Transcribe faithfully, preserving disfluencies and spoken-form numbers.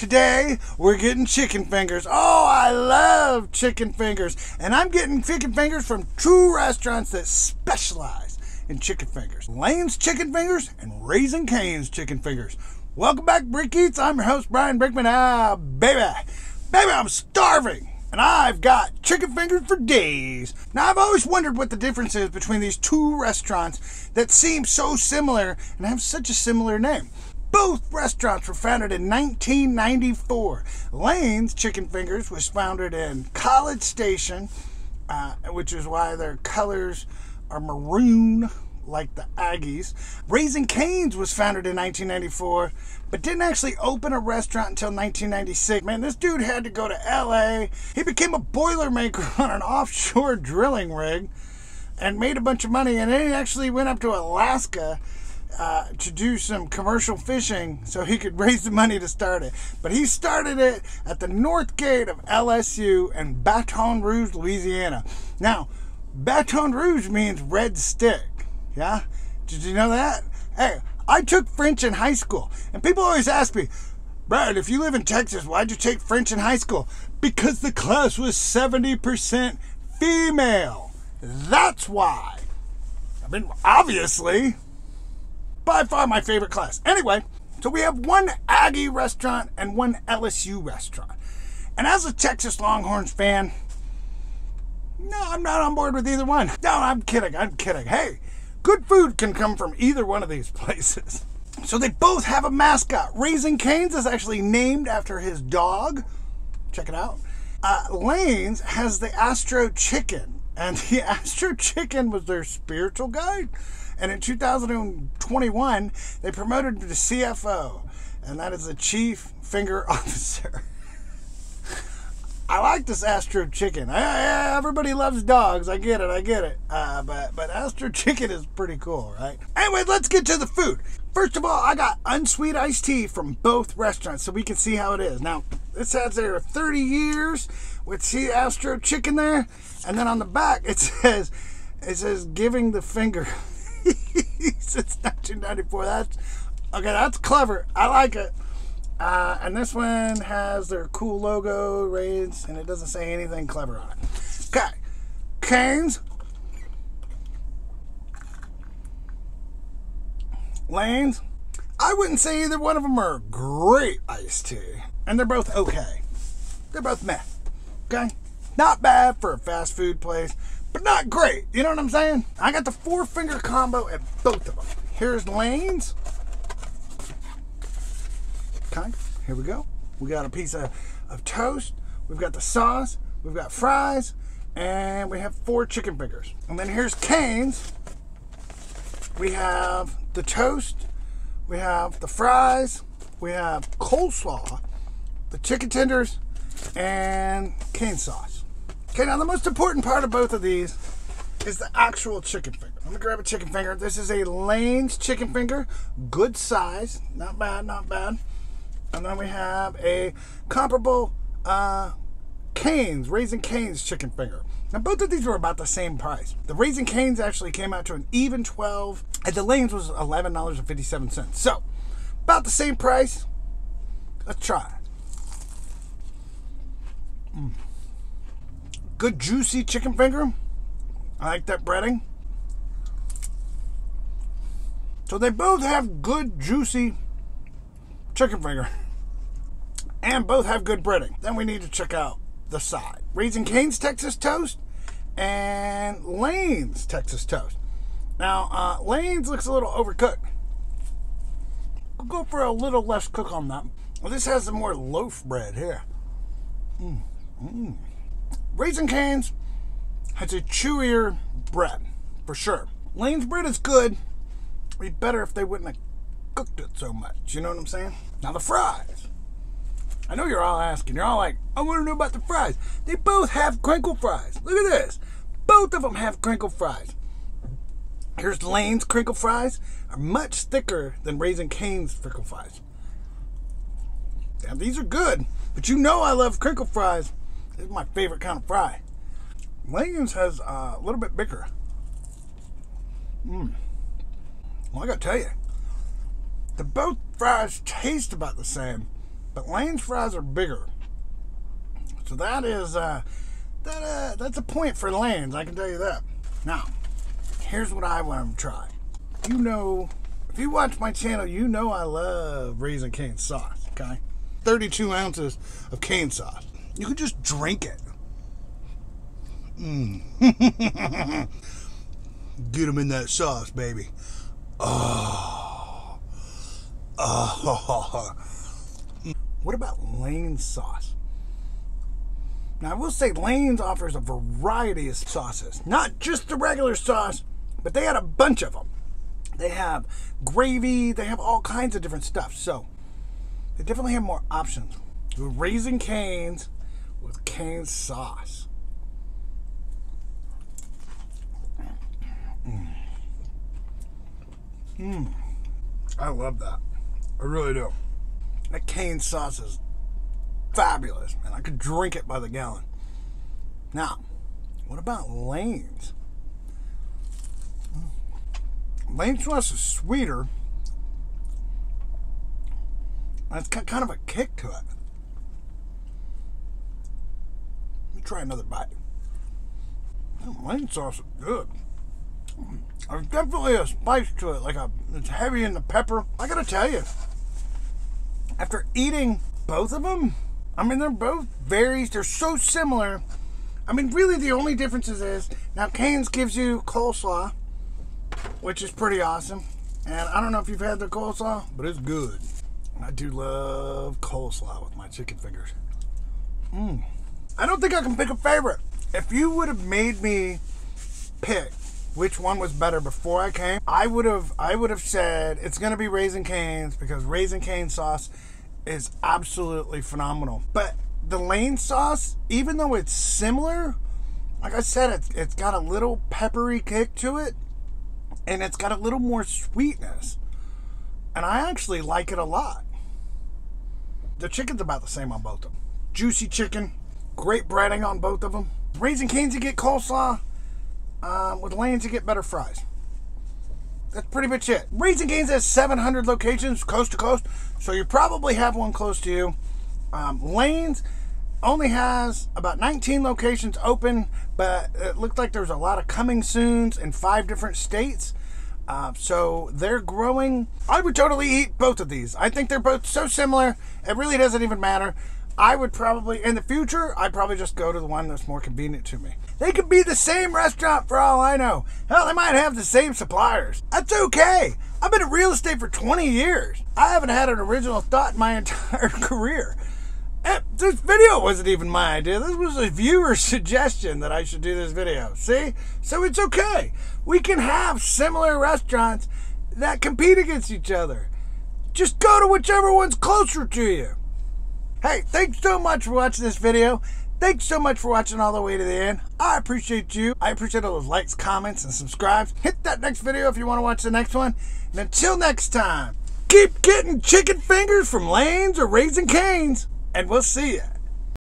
Today, we're getting chicken fingers. Oh, I love chicken fingers. And I'm getting chicken fingers from two restaurants that specialize in chicken fingers. Layne's Chicken Fingers and Raising Cane's Chicken Fingers. Welcome back, Brick Eats. I'm your host, Brian Brickman. Ah, baby. Baby, I'm starving. And I've got chicken fingers for days. Now, I've always wondered what the difference is between these two restaurants that seem so similar and have such a similar name. Both restaurants were founded in nineteen ninety-four. Layne's Chicken Fingers was founded in College Station, uh, which is why their colors are maroon, like the Aggies. Raising Cane's was founded in nineteen ninety-four, but didn't actually open a restaurant until nineteen ninety-six. Man, this dude had to go to L A. He became a boilermaker on an offshore drilling rig and made a bunch of money, and then he actually went up to Alaska Uh, to do some commercial fishing so he could raise the money to start it. But he started it at the North Gate of L S U in Baton Rouge, Louisiana. Now, Baton Rouge means red stick. Yeah? Did you know that? Hey, I took French in high school, and people always ask me, Brad, if you live in Texas, why'd you take French in high school? Because the class was seventy percent female. That's why. I mean, obviously. By far my favorite class. Anyway, so we have one Aggie restaurant and one L S U restaurant. And as a Texas Longhorns fan, no, I'm not on board with either one. No, I'm kidding, I'm kidding. Hey, good food can come from either one of these places. So they both have a mascot. Raising Cane's is actually named after his dog. Check it out. Uh, Layne's has the Astro Chicken, and the Astro Chicken was their spiritual guide. And in two thousand twenty-one, they promoted him to C F O, and that is the Chief Finger Officer. I like this Astro Chicken. I, I, everybody loves dogs. I get it. I get it. Uh, but, but Astro Chicken is pretty cool, right? Anyway, let's get to the food. First of all, I got unsweet iced tea from both restaurants, so we can see how it is. Now, this has there thirty years with see Astro Chicken there, and then on the back it says, it says giving the finger. Since nineteen ninety-four. That's okay. That's clever. I like it. Uh, and this one has their cool logo, Raids, and it doesn't say anything clever on it. Okay, Cane's, Layne's. I wouldn't say either one of them are great iced tea, and they're both okay. They're both meh. Okay, not bad for a fast food place, but not great. You know what I'm saying? I got the four finger combo at both of them. Here's Layne's. Okay, here we go. We got a piece of, of toast. We've got the sauce. We've got fries. And we have four chicken fingers. And then here's Cane's. We have the toast. We have the fries. We have coleslaw, the chicken tenders, and cane sauce. Okay, now the most important part of both of these is the actual chicken finger. Let me grab a chicken finger. This is a Layne's chicken finger, good size, not bad, not bad. And then we have a comparable uh, Cane's, Raising Cane's chicken finger. Now both of these were about the same price. The Raising Cane's actually came out to an even twelve, and the Layne's was eleven dollars and fifty-seven cents. So, about the same price. Let's try. Mm. Good juicy chicken finger. I like that breading. So they both have good juicy chicken finger and both have good breading. Then we need to check out the side. Raising Cane's Texas Toast and Layne's Texas Toast. Now uh, Layne's looks a little overcooked. I'll go for a little less cook on that. Well, this has some more loaf bread here. Mmm, mmm. Raising Cane's has a chewier bread, for sure. Layne's bread is good. It'd be better if they wouldn't have cooked it so much. You know what I'm saying? Now the fries. I know you're all asking. You're all like, I want to know about the fries. They both have crinkle fries. Look at this. Both of them have crinkle fries. Here's Layne's crinkle fries are much thicker than Raising Cane's crinkle fries. Now these are good, but you know I love crinkle fries. This is my favorite kind of fry. Layne's has uh, a little bit bigger. Mmm. Well, I gotta tell you, the both fries taste about the same, but but Layne's fries are bigger. So that is uh, that uh, that's a point for Layne's, I can tell you that. Now, here's what I want to try. You know, if you watch my channel, you know I love Raising Cane's sauce, okay? thirty-two ounces of cane sauce. You could just drink it. Mmm. Get them in that sauce, baby. Oh. Oh. What about Layne's sauce? Now, I will say Layne's offers a variety of sauces. Not just the regular sauce, but they had a bunch of them. They have gravy. They have all kinds of different stuff. So, they definitely have more options. We're Raising Cane's with cane sauce. Mmm. Mmm. I love that. I really do. That cane sauce is fabulous, man. I could drink it by the gallon. Now, what about Layne's? Layne's sauce is sweeter. It's got kind of a kick to it. Let me try another bite. That Layne's sauce is good. There's definitely a spice to it, like a, it's heavy in the pepper. I gotta tell you, after eating both of them, I mean, they're both very, they're so similar. I mean, really the only differences is, now Cane's gives you coleslaw, which is pretty awesome. And I don't know if you've had their coleslaw, but it's good. I do love coleslaw with my chicken fingers. Mmm. I don't think I can pick a favorite. If you would have made me pick which one was better before I came, I would have I would have said it's gonna be Raising Cane's, because Raising Cane's sauce is absolutely phenomenal. But the Layne's sauce, even though it's similar, like I said, it's, it's got a little peppery kick to it, and it's got a little more sweetness, and I actually like it a lot. The chicken's about the same on both of them. Juicy chicken, great breading on both of them. Raising Cane's you get coleslaw. Um, with Layne's you get better fries. That's pretty much it. Raising Cane's has seven hundred locations coast to coast, so you probably have one close to you. Um, Layne's only has about nineteen locations open, but it looked like there's a lot of coming soons in five different states. Uh, so they're growing. I would totally eat both of these. I think they're both so similar, it really doesn't even matter. I would probably, in the future, I'd probably just go to the one that's more convenient to me. They could be the same restaurant for all I know. Hell, they might have the same suppliers. That's okay. I've been in real estate for twenty years. I haven't had an original thought in my entire career. This video wasn't even my idea. This was a viewer's suggestion that I should do this video. See? So it's okay. We can have similar restaurants that compete against each other. Just go to whichever one's closer to you. Hey, thanks so much for watching this video. Thanks so much for watching all the way to the end. I appreciate you. I appreciate all those likes, comments, and subscribes. Hit that next video if you want to watch the next one. And until next time, keep getting chicken fingers from Layne's or Raising Cane's, and we'll see ya.